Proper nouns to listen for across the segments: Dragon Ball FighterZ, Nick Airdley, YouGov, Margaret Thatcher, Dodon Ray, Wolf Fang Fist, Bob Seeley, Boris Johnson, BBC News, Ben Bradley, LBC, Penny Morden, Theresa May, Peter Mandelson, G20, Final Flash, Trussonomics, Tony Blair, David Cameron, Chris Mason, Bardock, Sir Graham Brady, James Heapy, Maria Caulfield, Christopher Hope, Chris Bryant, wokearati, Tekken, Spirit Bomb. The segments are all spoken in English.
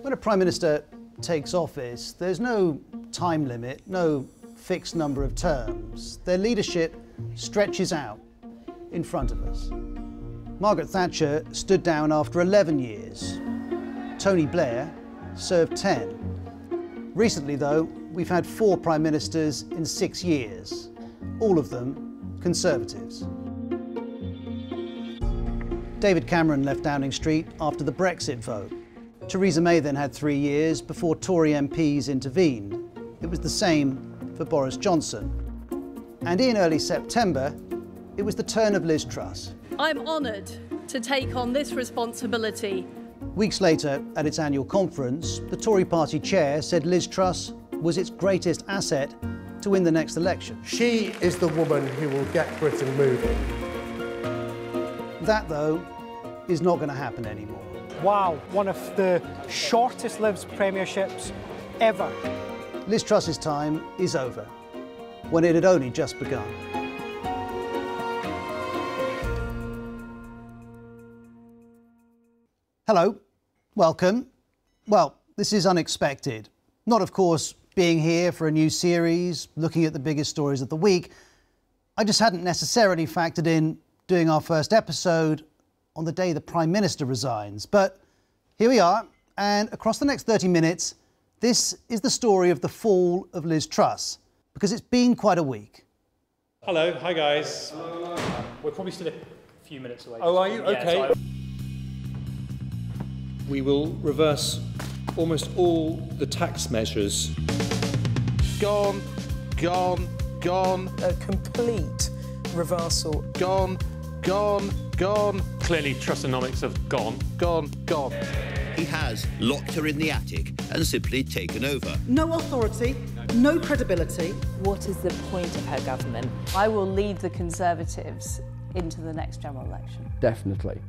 When a Prime Minister takes office, there's no time limit, no fixed number of terms. Their leadership stretches out in front of us. Margaret Thatcher stood down after 11 years. Tony Blair served 10. Recently, though, we've had 4 Prime Ministers in 6 years, all of them Conservatives. David Cameron left Downing Street after the Brexit vote. Theresa May then had 3 years before Tory MPs intervened. It was the same for Boris Johnson. And in early September, it was the turn of Liz Truss. I'm honoured to take on this responsibility. Weeks later, at its annual conference, the Tory party chair said Liz Truss was its greatest asset to win the next election. She is the woman who will get Britain moving. That, though, is not going to happen anymore. Wow, one of the shortest-lived premierships ever. Liz Truss's time is over, when it had only just begun. Hello, welcome. Well, this is unexpected. Not, of course, being here for a new series, looking at the biggest stories of the week. I just hadn't necessarily factored in doing our first episode on the day the Prime Minister resigns. But here we are, and across the next 30 minutes, this is the story of the fall of Liz Truss, because it's been quite a week. Hello, hi guys. Hello. We're probably still a few minutes away. Oh, are you? Okay. Yeah, we will reverse almost all the tax measures. Gone, gone, gone. A complete reversal. Gone, gone, gone. Clearly, Trussonomics have gone. Gone, gone. He has locked her in the attic and simply taken over. No authority, no credibility. What is the point of her government? I will lead the Conservatives into the next general election. Definitely.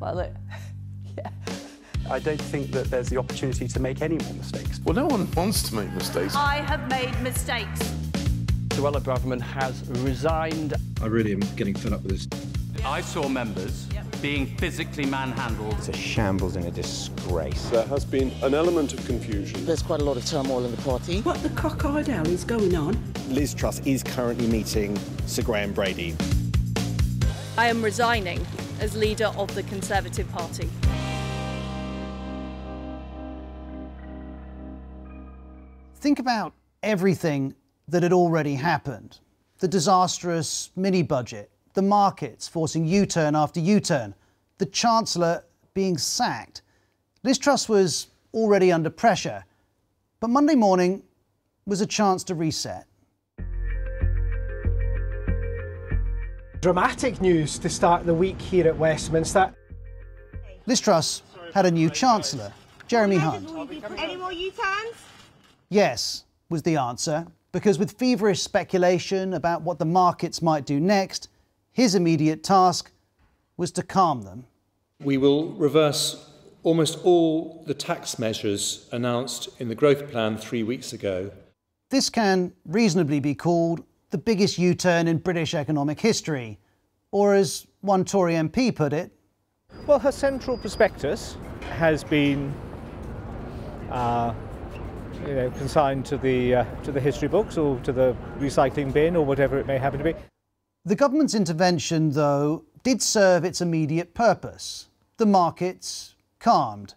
Well, look, yeah. I don't think that there's the opportunity to make any more mistakes. Well, no one wants to make mistakes. I have made mistakes. Suella Braverman has resigned. I really am getting fed up with this. I saw members being physically manhandled. It's a shambles and a disgrace. There has been an element of confusion. There's quite a lot of turmoil in the party. What the cock-eyed owl is going on? Liz Truss is currently meeting Sir Graham Brady. I am resigning as leader of the Conservative Party. Think about everything that had already happened. The disastrous mini-budget, the markets forcing U-turn after U-turn, the Chancellor being sacked. Liz Truss was already under pressure, but Monday morning was a chance to reset. Dramatic news to start the week here at Westminster. Liz Truss had a new Chancellor, Jeremy Hunt. Any more U-turns? Yes, was the answer. Because with feverish speculation about what the markets might do next, his immediate task was to calm them. We will reverse almost all the tax measures announced in the growth plan 3 weeks ago. This can reasonably be called the biggest U-turn in British economic history, or as one Tory MP put it... Well, her central prospectus has been... you know, consigned to the history books or to the recycling bin or whatever it may happen to be. The government's intervention, though, did serve its immediate purpose. The markets calmed.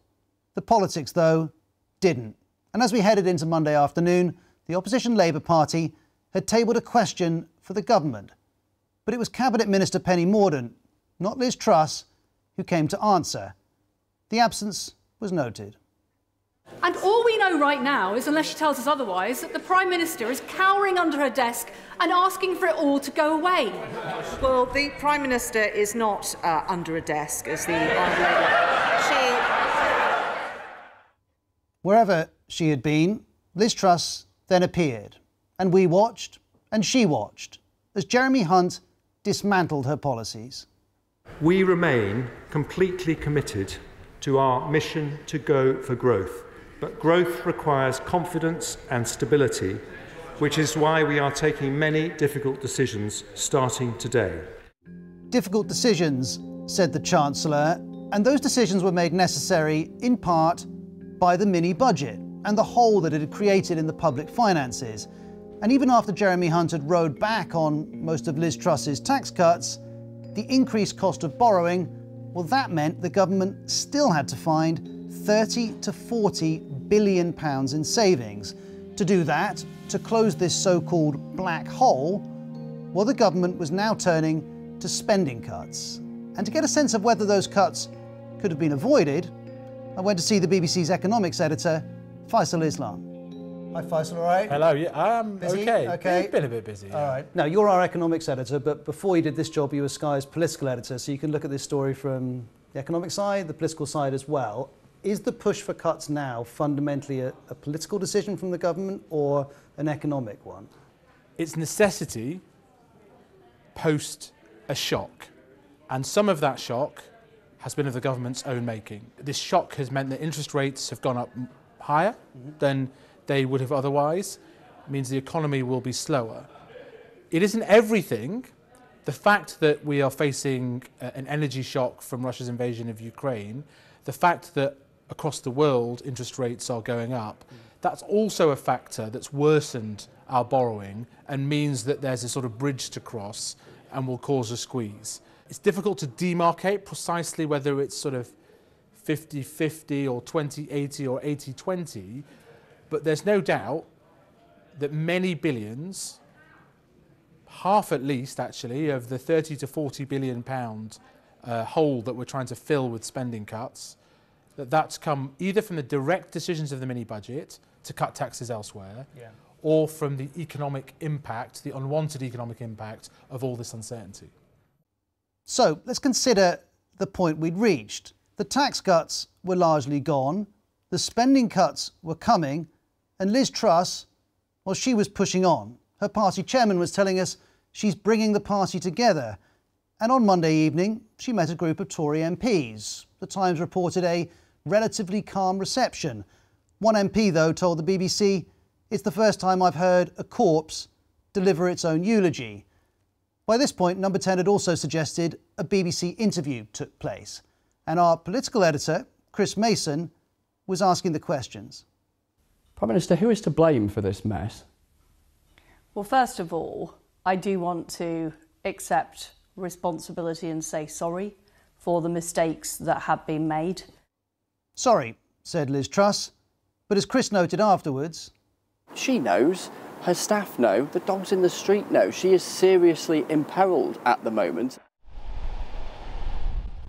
The politics, though, didn't. And as we headed into Monday afternoon, the opposition Labour Party had tabled a question for the government. But it was Cabinet Minister Penny Morden, not Liz Truss, who came to answer. The absence was noted. And all we know right now is, unless she tells us otherwise, that the Prime Minister is cowering under her desk and asking for it all to go away. Well, the Prime Minister is not under a desk, as the Honourable Lady. Wherever she had been, Liz Truss then appeared. And we watched, and she watched, as Jeremy Hunt dismantled her policies. We remain completely committed to our mission to go for growth. But growth requires confidence and stability, which is why we are taking many difficult decisions starting today. Difficult decisions, said the Chancellor, and those decisions were made necessary, in part, by the mini-budget and the hole that it had created in the public finances. And even after Jeremy Hunt had rowed back on most of Liz Truss's tax cuts, the increased cost of borrowing, well, that meant the government still had to find 30 to 40 billion pounds in savings. To do that, to close this so-called black hole, well, the government was now turning to spending cuts. And to get a sense of whether those cuts could have been avoided, I went to see the BBC's economics editor, Faisal Islam. Hi Faisal, all right? Hello, yeah, busy? Okay. You've been a bit busy. Yeah. All right. Now, you're our economics editor, but before you did this job, you were Sky's political editor, so you can look at this story from the economic side, the political side as well. Is the push for cuts now fundamentally a political decision from the government or an economic one? It's necessity post a shock, and some of that shock has been of the government's own making. This shock has meant that interest rates have gone up higher than they would have otherwise. It means the economy will be slower. It isn't everything. The fact that we are facing an energy shock from Russia's invasion of Ukraine, the fact that across the world interest rates are going up, that's also a factor that's worsened our borrowing and means that there's a sort of bridge to cross and will cause a squeeze. It's difficult to demarcate precisely whether it's sort of 50-50 or 20-80 or 80-20, but there's no doubt that many billions, half at least actually, of the 30 to 40 billion pound hole that we're trying to fill with spending cuts, that's come either from the direct decisions of the mini-budget to cut taxes elsewhere, or from the economic impact, the unwanted economic impact of all this uncertainty. So let's consider the point we'd reached. The tax cuts were largely gone, the spending cuts were coming, and Liz Truss, well, she was pushing on. Her party chairman was telling us she's bringing the party together. And on Monday evening, she met a group of Tory MPs. The Times reported a relatively calm reception. One MP, though, told the BBC, "It's the first time I've heard a corpse deliver its own eulogy." By this point, Number 10 had also suggested a BBC interview took place. And our political editor, Chris Mason, was asking the questions. Prime Minister, who is to blame for this mess? Well, first of all, I do want to accept responsibility and say sorry for the mistakes that have been made. Sorry, said Liz Truss, but as Chris noted afterwards... She knows, her staff know, the dogs in the street know. She is seriously imperilled at the moment.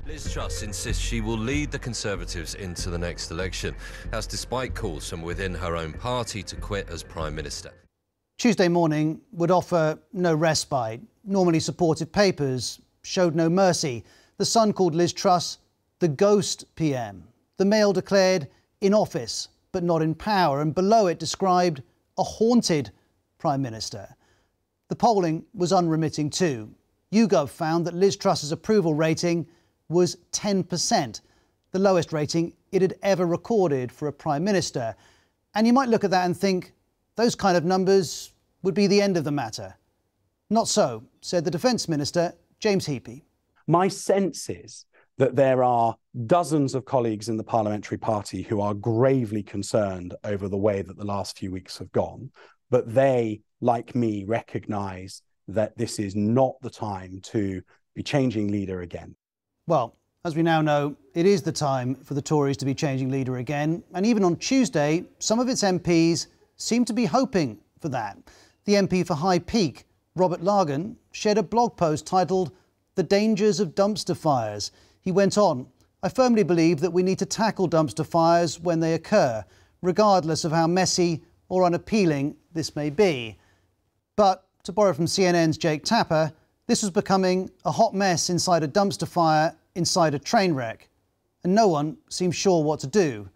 Liz Truss insists she will lead the Conservatives into the next election. That's despite calls from within her own party to quit as Prime Minister. Tuesday morning would offer no respite. Normally supportive papers showed no mercy. The Sun called Liz Truss the ghost PM. The Mail declared in office but not in power, and below it described a haunted Prime Minister. The polling was unremitting too. YouGov found that Liz Truss's approval rating was 10%, the lowest rating it had ever recorded for a Prime Minister. And you might look at that and think those kind of numbers would be the end of the matter. Not so, said the Defence Minister, James Heapy. My sense is that there are dozens of colleagues in the parliamentary party who are gravely concerned over the way that the last few weeks have gone, but they, like me, recognise that this is not the time to be changing leader again. Well, as we now know, it is the time for the Tories to be changing leader again, and even on Tuesday, some of its MPs seemed to be hoping for that. The MP for High Peak, Robert Largan, shared a blog post titled "The Dangers of Dumpster Fires." He went on, "I firmly believe that we need to tackle dumpster fires when they occur, regardless of how messy or unappealing this may be." But, to borrow from CNN's Jake Tapper, this was becoming a hot mess inside a dumpster fire, inside a train wreck, and no one seemed sure what to do.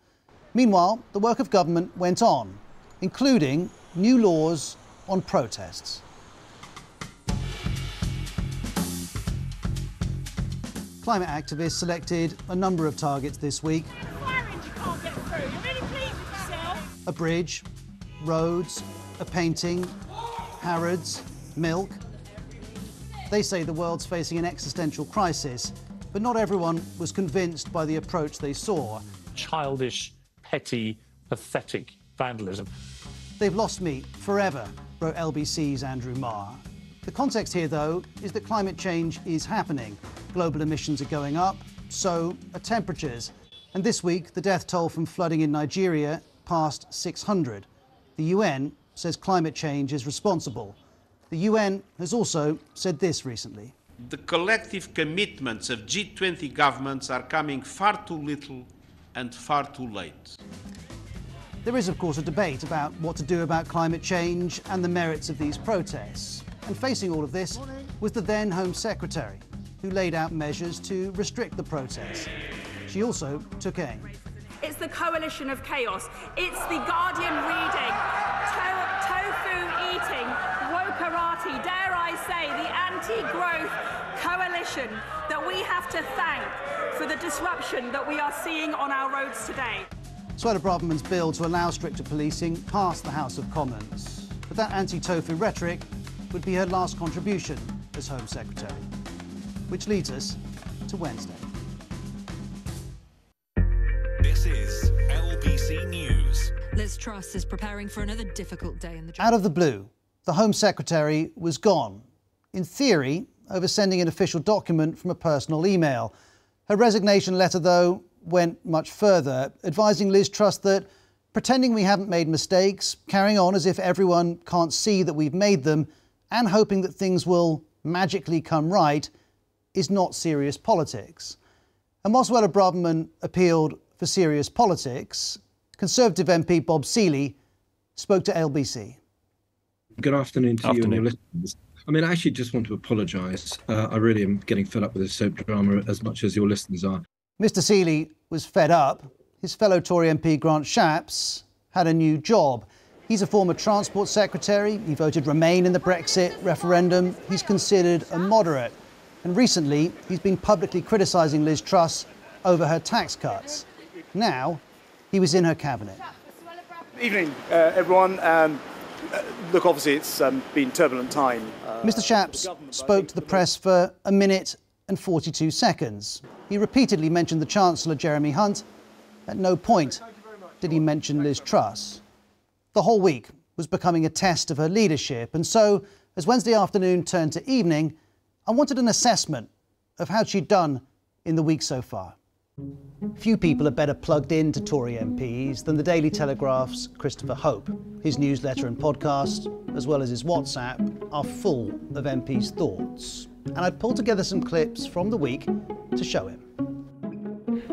Meanwhile, the work of government went on, including new laws on protests. Climate activists selected a number of targets this week. A bridge, roads, a painting, Harrods, milk. They say the world's facing an existential crisis, but not everyone was convinced by the approach they saw. Childish petty, pathetic vandalism. They've lost me forever, wrote LBC's Andrew Marr. The context here, though, is that climate change is happening. Global emissions are going up, so are temperatures. And this week, the death toll from flooding in Nigeria passed 600. The UN says climate change is responsible. The UN has also said this recently. The collective commitments of G20 governments are coming far too little and far too late. There is, of course, a debate about what to do about climate change and the merits of these protests. And facing all of this was the then Home Secretary, who laid out measures to restrict the protests. She also took aim. It's the coalition of chaos. It's the Guardian reading, tofu eating, wokearati, dare I say, the anti-growth coalition that we have to thank for the disruption that we are seeing on our roads today. Suella Braverman's bill to allow stricter policing passed the House of Commons. But that anti-tofu rhetoric would be her last contribution as Home Secretary. Which leads us to Wednesday. This is LBC News. Liz Truss is preparing for another difficult day in the job. Out of the blue, the Home Secretary was gone, in theory, over sending an official document from a personal email. Her resignation letter, though, went much further, advising Liz Truss that pretending we haven't made mistakes, carrying on as if everyone can't see that we've made them, and hoping that things will magically come right is not serious politics. And while Suella Braverman appealed for serious politics, Conservative MP Bob Seeley spoke to LBC. Good afternoon to you and your listeners. I mean, I actually just want to apologise. I really am getting fed up with this soap drama as much as your listeners are. Mr Seeley was fed up. His fellow Tory MP Grant Shapps had a new job. He's a former Transport Secretary. He voted Remain in the Brexit referendum. He's considered a moderate. And recently, he's been publicly criticising Liz Truss over her tax cuts. Now, he was in her cabinet. Evening, everyone. Look, obviously, it's been turbulent time. Mr Shapps spoke to the press for a minute and 42 seconds. He repeatedly mentioned the Chancellor, Jeremy Hunt. At no point did he mention Liz Truss. The whole week was becoming a test of her leadership, and so, as Wednesday afternoon turned to evening, I wanted an assessment of how she'd done in the week so far. Few people are better plugged into Tory MPs than the Daily Telegraph's Christopher Hope. His newsletter and podcast, as well as his WhatsApp, are full of MPs' thoughts. And I pulled together some clips from the week to show him.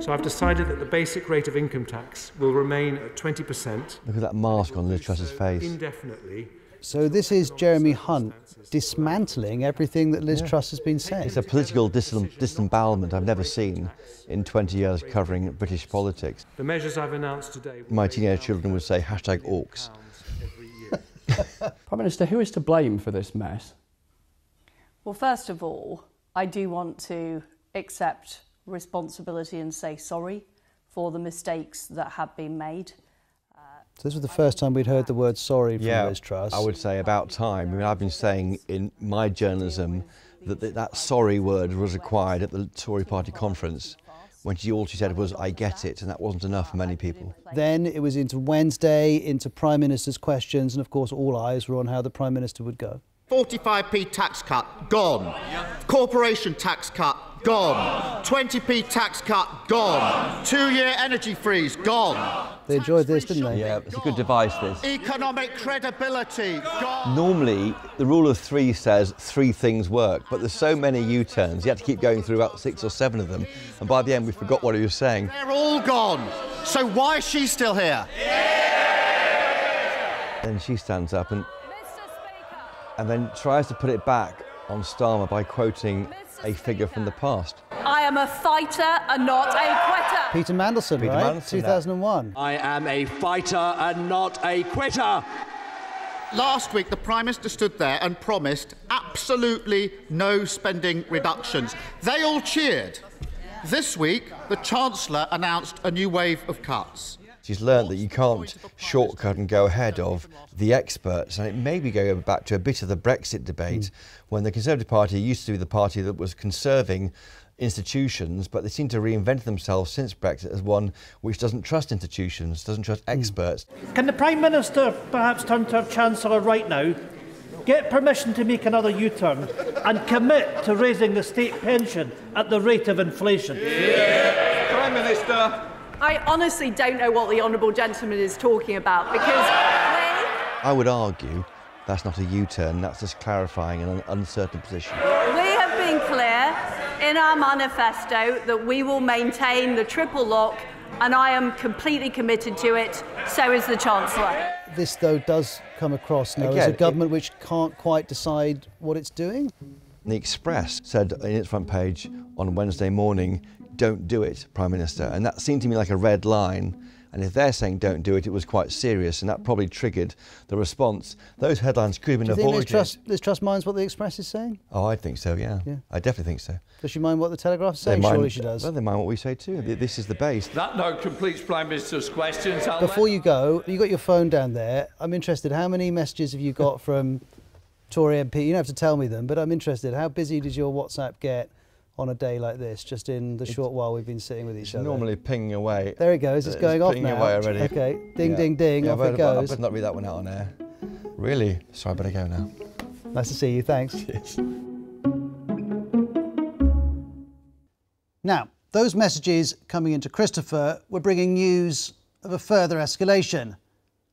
So I've decided that the basic rate of income tax will remain at 20%. Look at that mask on Liz Truss's face. Indefinitely. So this is Jeremy Hunt dismantling everything that Liz Truss has been saying. It's a political disembowelment I've never seen in 20 years covering British politics. The measures I've announced today... My teenage children would say # orcs. Prime Minister, who is to blame for this mess? Well, first of all, I do want to accept responsibility and say sorry for the mistakes that have been made. So this was the first time we'd heard the word sorry from Liz Truss. I would say about time. I mean, I've been saying in my journalism that sorry word was required at the Tory party conference when all she said was, I get it, and that wasn't enough for many people. Then it was into Wednesday, into Prime Minister's questions, and of course all eyes were on how the Prime Minister would go. 45p tax cut, gone. Corporation tax cut, gone. 20p tax cut, gone. 2-year energy freeze, gone. They enjoyed this, didn't they? Yeah, it's a good device, this. Economic credibility, gone. Normally, the rule of three says three things work, but there's so many U-turns, you had to keep going through about 6 or 7 of them, and by the end we forgot what he was saying. They're all gone, so why is she still here? Yeah! Then she stands up and then tries to put it back on Starmer by quoting a figure from the past. I am a fighter and not a quitter. Peter Mandelson, right? 2001. I am a fighter and not a quitter. Last week, the Prime Minister stood there and promised absolutely no spending reductions. They all cheered. This week, the Chancellor announced a new wave of cuts. She's learned that you can't shortcut and go ahead of the experts, and it may be going back to a bit of the Brexit debate when the Conservative Party used to be the party that was conserving institutions, but they seem to reinvent themselves since Brexit as one which doesn't trust institutions, doesn't trust experts. Can the Prime Minister perhaps turn to our Chancellor right now, get permission to make another U-turn and commit to raising the state pension at the rate of inflation? Yeah. Prime Minister. I honestly don't know what the honourable gentleman is talking about, because I would argue that's not a U-turn, that's just clarifying an uncertain position. We have been clear in our manifesto that we will maintain the triple lock, and I am completely committed to it, so is the Chancellor. This, though, does come across now as a government which can't quite decide what it's doing. The Express said in its front page on Wednesday morning, "Don't do it, Prime Minister," and that seemed to me like a red line. And if they're saying don't do it, it was quite serious, and that probably triggered the response. Those headlines could have been avoided. Do you think Liz Truss minds what the Express is saying? Oh, I think so, yeah. I definitely think so. Does she mind what the Telegraph is saying? Surely she does. Well, they mind what we say too. This is the base. That note completes Prime Minister's questions. Before you go, you got your phone down there. I'm interested. How many messages have you got from Tory MP? You don't have to tell me them, but I'm interested. How busy did your WhatsApp get on a day like this, just in the short while we've been sitting with each other? Normally pinging away. There it goes, it's going off now. Pinging away already. OK, ding, ding, ding, off it goes. I better not read that one out on air. Really? So I better go now. Nice to see you, thanks. Cheers. Now, those messages coming into Christopher were bringing news of a further escalation.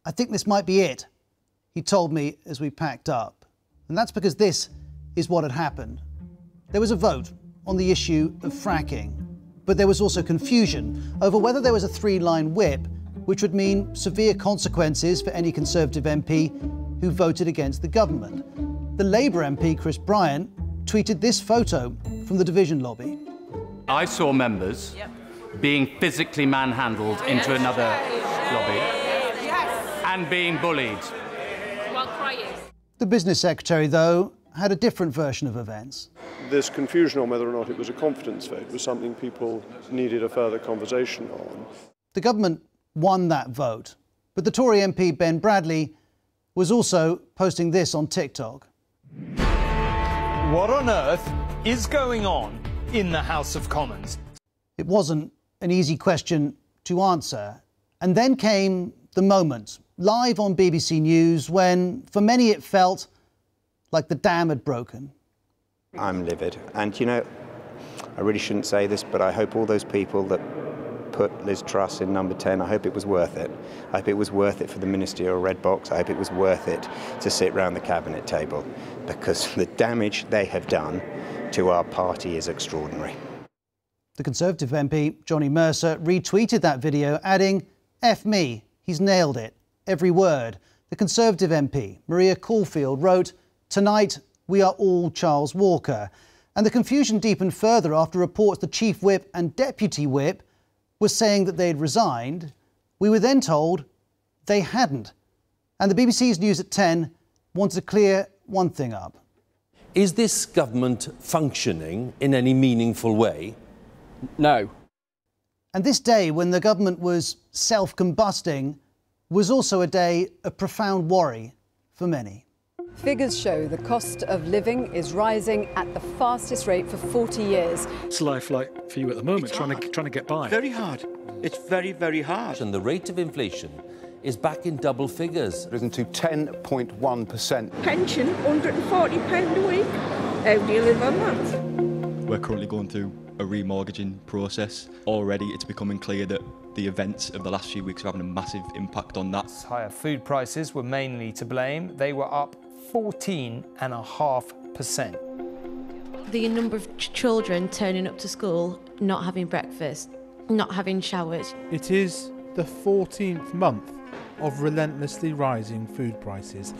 I think this might be it, he told me as we packed up. And that's because this is what had happened. There was a vote on the issue of fracking, but there was also confusion over whether there was a three-line whip, which would mean severe consequences for any Conservative MP who voted against the government. The Labour MP, Chris Bryant, tweeted this photo from the Division lobby. I saw members being physically manhandled into another lobby and being bullied. The business secretary, though, had a different version of events. This confusion on whether or not it was a confidence vote was something people needed a further conversation on. The government won that vote, but the Tory MP Ben Bradley was also posting this on TikTok. What on earth is going on in the House of Commons? It wasn't an easy question to answer. And then came the moment, live on BBC News, when for many it felt like the dam had broken. I'm livid. And, you know, I really shouldn't say this, but I hope all those people that put Liz Truss in number 10, I hope it was worth it. I hope it was worth it for the ministerial red box. I hope it was worth it to sit round the cabinet table, because the damage they have done to our party is extraordinary. The Conservative MP, Johnny Mercer, retweeted that video, adding, "F me, he's nailed it, every word." The Conservative MP, Maria Caulfield, wrote, "Tonight, we are all Charles Walker." And the confusion deepened further after reports the Chief Whip and Deputy Whip were saying that they'd resigned. We were then told they hadn't. And the BBC's News at 10 wanted to clear one thing up. Is this government functioning in any meaningful way? No. And this day, when the government was self-combusting, was also a day of profound worry for many. Figures show the cost of living is rising at the fastest rate for 40 years. What's life like for you at the moment, trying to get by? Very hard. It's very, very hard. And the rate of inflation is back in double figures. Risen to 10.1%. Pension, £140 a week. How do you live on that? We're currently going through a remortgaging process. Already it's becoming clear that the events of the last few weeks are having a massive impact on that. Higher food prices were mainly to blame. They were up 14.5%. The number of children turning up to school, not having breakfast, not having showers. It is the 14th month of relentlessly rising food prices.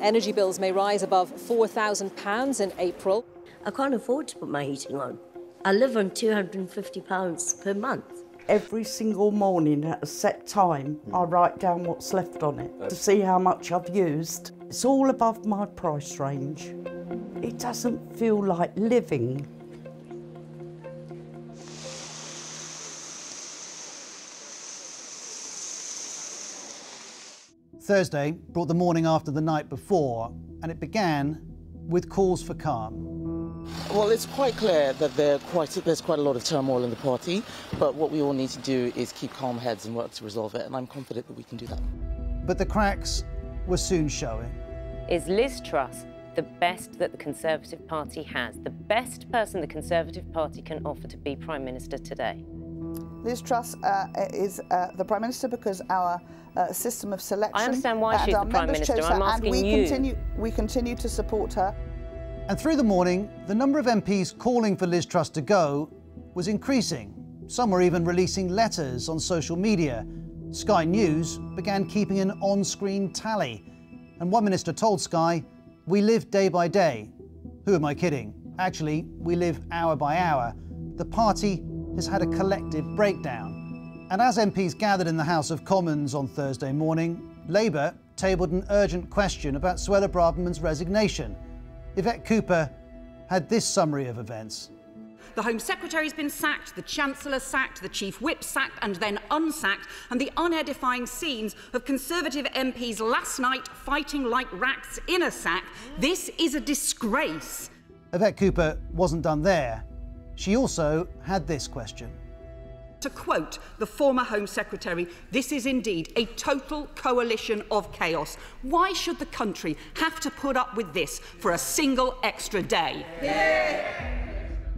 Energy bills may rise above £4,000 in April. I can't afford to put my heating on. I live on £250 per month. Every single morning at a set time, I write down what's left on it to see how much I've used. It's all above my price range. It doesn't feel like living. Thursday brought the morning after the night before, and it began with calls for calm. Well, it's quite clear that there's quite a lot of turmoil in the party, but what we all need to do is keep calm heads and work to resolve it, and I'm confident that we can do that. But the cracks were soon showing. Is Liz Truss the best that the Conservative Party has, the best person the Conservative Party can offer to be Prime Minister today? Liz Truss is the Prime Minister because our system of selection... I understand why she's the Prime Minister, I'm asking you. We continue to support her. And through the morning, the number of MPs calling for Liz Truss to go was increasing. Some were even releasing letters on social media. Sky News began keeping an on-screen tally. And one minister told Sky, "We live day by day." Who am I kidding? Actually, we live hour by hour. The party has had a collective breakdown. And as MPs gathered in the House of Commons on Thursday morning, Labour tabled an urgent question about Suella Braverman's resignation. Yvette Cooper had this summary of events. The Home Secretary's been sacked, the Chancellor sacked, the Chief Whip sacked and then unsacked, and the unedifying scenes of Conservative MPs last night fighting like rats in a sack. This is a disgrace. Yvette Cooper wasn't done there. She also had this question. To quote the former Home Secretary, "This is indeed a total coalition of chaos. Why should the country have to put up with this for a single extra day?" Yeah.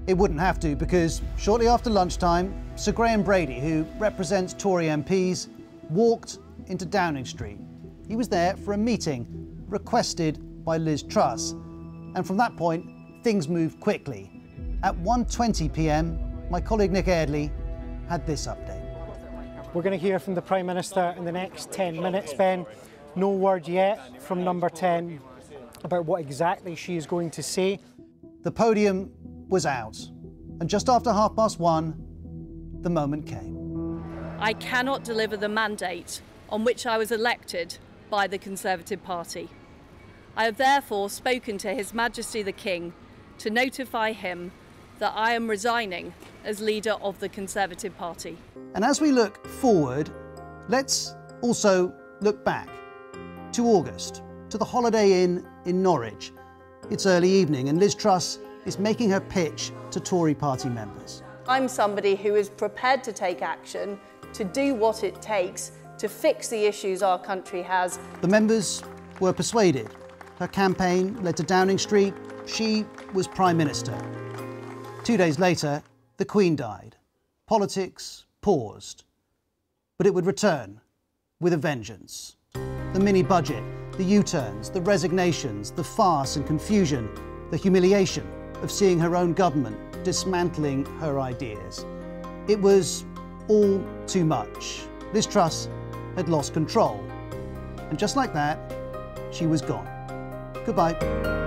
It wouldn't have to, because shortly after lunchtime, Sir Graham Brady, who represents Tory MPs, walked into Downing Street. He was there for a meeting requested by Liz Truss. And from that point, things moved quickly. At 1:20 p.m, my colleague Nick Airdley had this update. We're going to hear from the Prime Minister in the next 10 minutes, Ben. No word yet from number 10 about what exactly she is going to say. The podium was out, and just after 1:30, the moment came. I cannot deliver the mandate on which I was elected by the Conservative Party. I have therefore spoken to His Majesty the King to notify him that I am resigning as leader of the Conservative Party. And as we look forward, let's also look back to August, to the Holiday Inn in Norwich. It's early evening and Liz Truss is making her pitch to Tory party members. I'm somebody who is prepared to take action, to do what it takes to fix the issues our country has. The members were persuaded. Her campaign led to Downing Street. She was Prime Minister. 2 days later, the Queen died. Politics paused. But it would return with a vengeance. The mini-budget, the U-turns, the resignations, the farce and confusion, the humiliation of seeing her own government dismantling her ideas. It was all too much. Liz Truss had lost control. And just like that, she was gone. Goodbye.